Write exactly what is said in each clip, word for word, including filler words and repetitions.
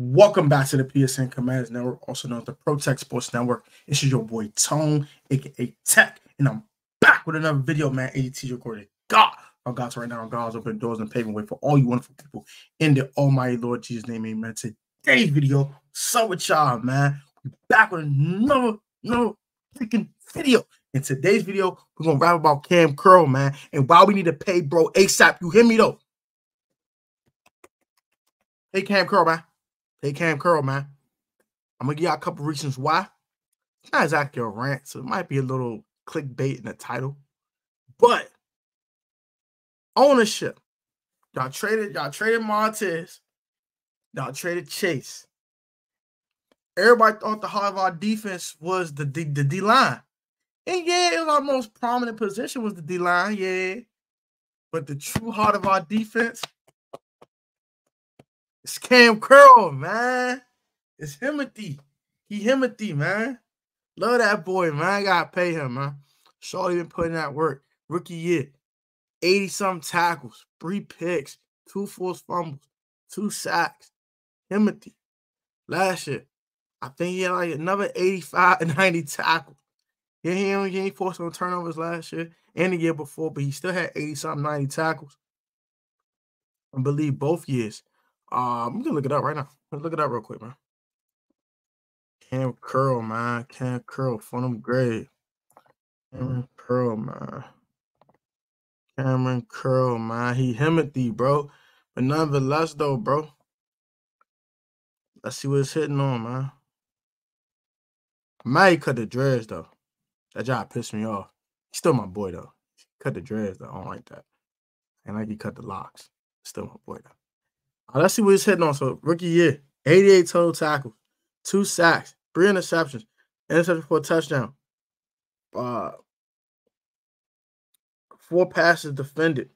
Welcome back to the P S N Commanders Network, also known as the Pro Tech Sports Network. This is your boy Tone, aka Tech, and I'm back with another video, man. A D T, your glory to God. Our God's right now, God's open doors and paving way for all you wonderful people in the Almighty Lord Jesus' name, amen. Today's video, so with y'all, man. We're back with another, another freaking video. In today's video, we're gonna rap about Kam Curl, man, and why we need to pay bro ASAP. You hear me though? Hey, Kam Curl, man. Hey, Kam Curl, man. I'm going to give y'all a couple reasons why. It's not exactly a rant, so it might be a little clickbait in the title. But ownership. Y'all traded, y'all traded Montez. Y'all traded Chase. Everybody thought the heart of our defense was the D-line. And yeah, it was our most prominent position was the D-line, yeah. But the true heart of our defense, it's Kam Curl, man. It's Himothy. He Himothy, man. Love that boy, man. I gotta pay him, man. Shawty been putting that work. Rookie year. eighty-something tackles, three picks, two forced fumbles, two sacks. Himothy. Last year, I think he had like another eighty-five and ninety tackles. Yeah, he only he forced on turnovers last year and the year before, but he still had eighty-something, ninety tackles. I believe both years. Um, I'm gonna look it up right now. Let's look it up real quick, man. Kam Curl, man. Kam Curl, Funham grade. Kamren Curl, man. Kamren Curl, man. He Himothy, bro. But nonetheless, though, bro. Let's see what it's hitting on, man. Might cut the dreads though. That job pissed me off. He's still my boy though. Cut the dreads though. I don't like that. And like he cut the locks. Still my boy though. Right, let's see what he's hitting on. So, rookie year, eighty-eight total tackles, two sacks, three interceptions, interception for a touchdown, uh, four passes defended.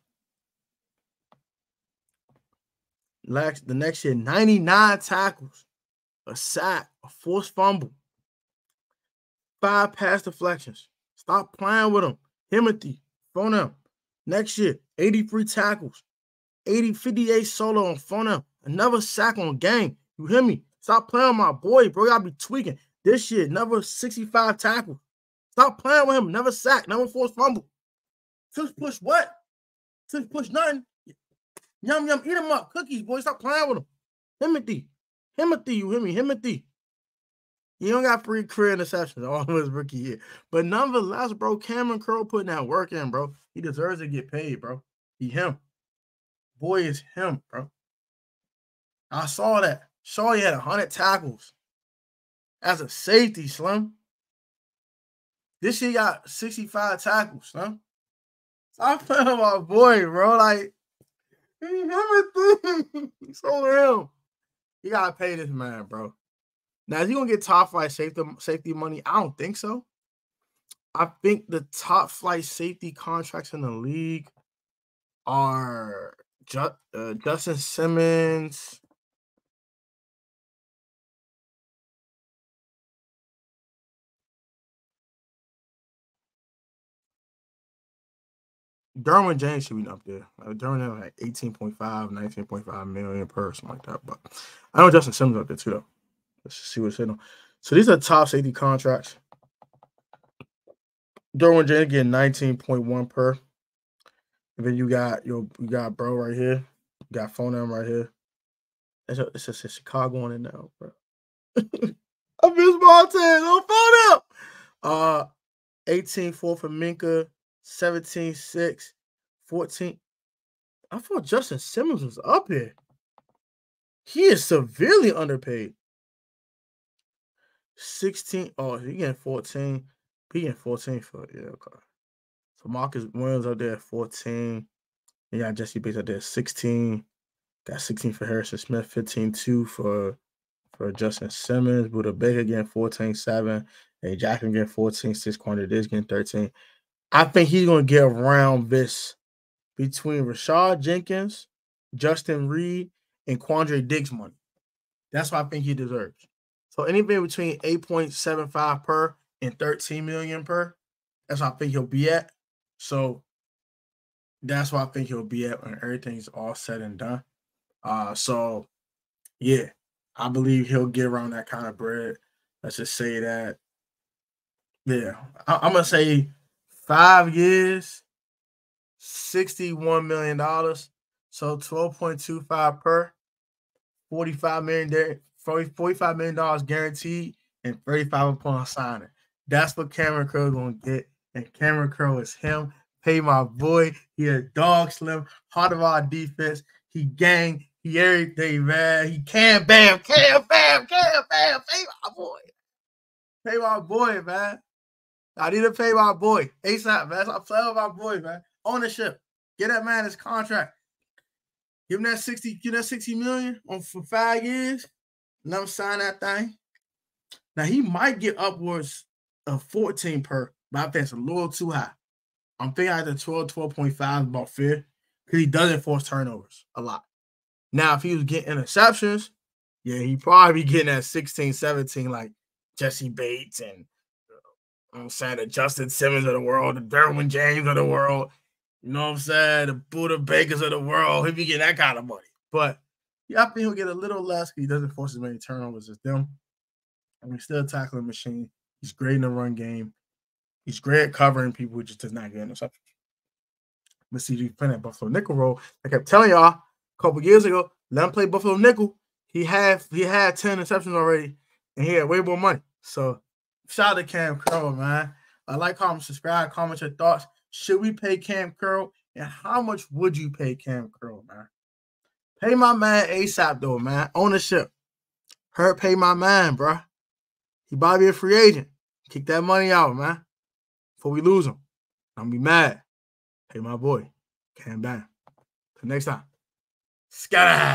Last, the next year, ninety-nine tackles, a sack, a forced fumble, five pass deflections. Stop playing with him. Himothy, phone him. Next year, eighty-three tackles. eighty fifty-eight solo on Phone, another sack on game. You hear me? Stop playing my boy, bro. Y'all be tweaking. This year, another sixty-five tackle. Stop playing with him. Never sack. Never force fumble. Since push what? Since push nothing. Yum, yum. Eat him up. Cookies, boy. Stop playing with him. Himothy. Himothy. You hear me? Himothy. You don't got free career interceptions all his rookie year. But nonetheless, bro, Kamren Curl putting that work in, bro. He deserves to get paid, bro. He him. Boy is him, bro. I saw that. Saw he had one hundred tackles as a safety, Slim. This year got sixty-five tackles, Slim. Stop playing with my boy, bro. Like, he's so real. You gotta pay this man, bro. Now, is he gonna get top flight safety safety money? I don't think so. I think the top flight safety contracts in the league are Ju uh, Justin Simmons, Derwin James should be up there. Uh, Derwin had like eighteen point five, nineteen point five million per, something like that. But I know Justin Simmons up there too, though. Let's see what's in on. So these are top safety contracts. Derwin James getting nineteen point one per. And then you got your you got bro right here. You got phone number right here. It's a, it's just a Chicago on it now, bro. I miss Montez on phone up. Uh eighteen four for Minka, seventeen six, fourteen. I thought Justin Simmons was up here. He is severely underpaid. sixteen. Oh, he getting fourteen. He getting fourteen for yeah, okay. So Marcus Williams out there at fourteen. You got Jesse Bates out there at sixteen. Got sixteen for Harrison Smith, fifteen two for for Justin Simmons. Budda Baker getting fourteen seven. And Jackson getting fourteen six. Quandre Diggs getting thirteen. I think he's gonna get around this between Rashad Jenkins, Justin Reed, and Quandre Diggs money. That's what I think he deserves. So anything between eight point seven five per and thirteen million per. That's what I think he'll be at. So that's why I think he'll be at when everything's all said and done. Uh, so, yeah, I believe he'll get around that kind of bread. Let's just say that. Yeah, I, I'm going to say five years, sixty-one million dollars. So twelve point two five per, forty-five million dollars, forty-five million dollars guaranteed, and thirty-five upon signing. That's what Kamren Curl is going to get. And Kamren Curl is him. Pay my boy. He a dog slim. Heart of our defense. He gang. He everything, man. He can bam. Can bam. Can bam. Pay my boy. Pay my boy, man. I need to pay my boy. ASAP, man. I play with my boy, man. Ownership. Get that man his contract. Give him that sixty, give that sixty million on for five years. Let him sign that thing. Now he might get upwards of fourteen per, but I think it's a little too high. I'm thinking either twelve, twelve point five about fair, because he doesn't force turnovers a lot. Now, if he was getting interceptions, yeah, he probably be getting at sixteen, seventeen, like Jesse Bates and you know, I'm saying the Justin Simmons of the world, the Derwin James of the world, you know what I'm saying, the Budda Bakers of the world. He'll be getting that kind of money. But yeah, I think he'll get a little less because he doesn't force as many turnovers as them. And he's still a tackling machine. He's great in the run game. He's great at covering people who just does not get interceptions. But see, he's playing that Buffalo nickel role. I kept telling y'all a couple years ago, let him play Buffalo nickel. He had he had ten interceptions already, and he had way more money. So shout out to Kam Curl, man. I like, comment, subscribe, comment your thoughts. Should we pay Kam Curl, and how much would you pay Kam Curl, man? Pay my man ASAP though, man. Ownership, her pay my man, bro. He about to be a free agent. Kick that money out, man. Before we lose him, I'm gonna be mad. Hey, my boy, calm down. Till next time, scatter.